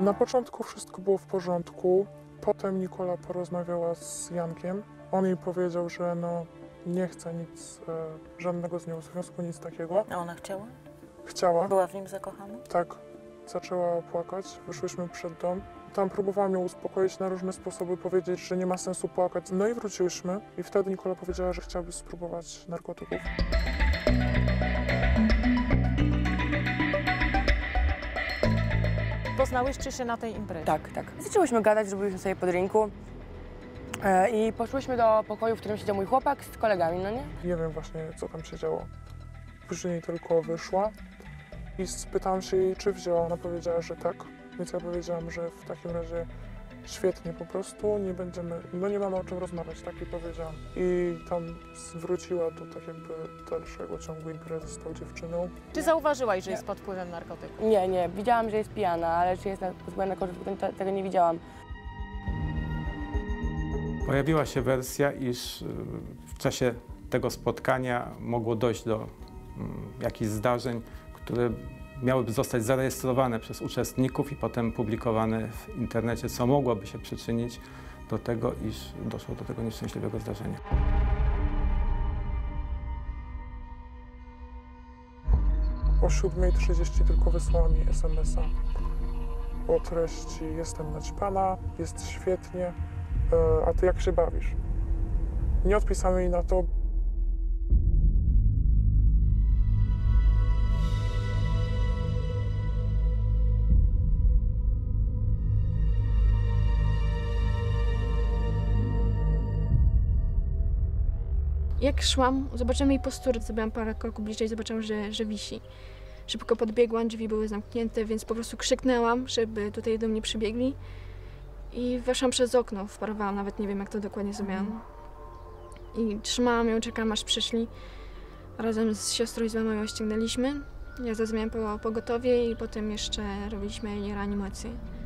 Na początku wszystko było w porządku. Potem Nikola porozmawiała z Jankiem. On jej powiedział, że no nie chce nic, żadnego z nią związku, nic takiego. A ona chciała? Chciała. Była w nim zakochana? Tak. Zaczęła płakać. Wyszłyśmy przed dom. Tam próbowałam ją uspokoić na różne sposoby, powiedzieć, że nie ma sensu płakać. No i wróciłyśmy. I wtedy Nikola powiedziała, że chciałaby spróbować narkotyków. Poznałyście się na tej imprezie? Tak, tak. Zaczęłyśmy gadać, zrobiliśmy sobie po drinku i poszłyśmy do pokoju, w którym siedział mój chłopak z kolegami, no nie? Nie wiem właśnie, co tam się działo. Później tylko wyszła i spytałam się jej, czy wzięła. Ona powiedziała, że tak, więc ja powiedziałam, że w takim razie świetnie, po prostu nie będziemy, no nie mamy o czym rozmawiać, tak i powiedziałam. I tam wróciła do tak jakby dalszego ciągu imprezy z tą dziewczyną. Czy zauważyłaś, że jest pod wpływem narkotyków? Nie, nie, widziałam, że jest pijana, ale czy jest pod wpływem narkotyków, tego nie widziałam. Pojawiła się wersja, iż w czasie tego spotkania mogło dojść do jakichś zdarzeń, które miałyby zostać zarejestrowane przez uczestników i potem publikowane w internecie, co mogłoby się przyczynić do tego, iż doszło do tego nieszczęśliwego zdarzenia. O 7:30 tylko wysłała mi SMS-a o treści: jestem naćpana, jest świetnie, a ty jak się bawisz? Nie odpisano jej na to. Jak szłam, zobaczyłam jej posturę, zrobiłam parę kroków bliżej, zobaczyłam, że wisi. Szybko podbiegłam, drzwi były zamknięte, więc po prostu krzyknęłam, żeby tutaj do mnie przybiegli. I weszłam przez okno, wparowałam, nawet nie wiem, jak to dokładnie zrobiłam. I trzymałam ją, czekałam, aż przyszli. Razem z siostrą i z mamą ją ściągnęliśmy. Ja zadzwoniłam po pogotowie i potem jeszcze robiliśmy jej reanimację.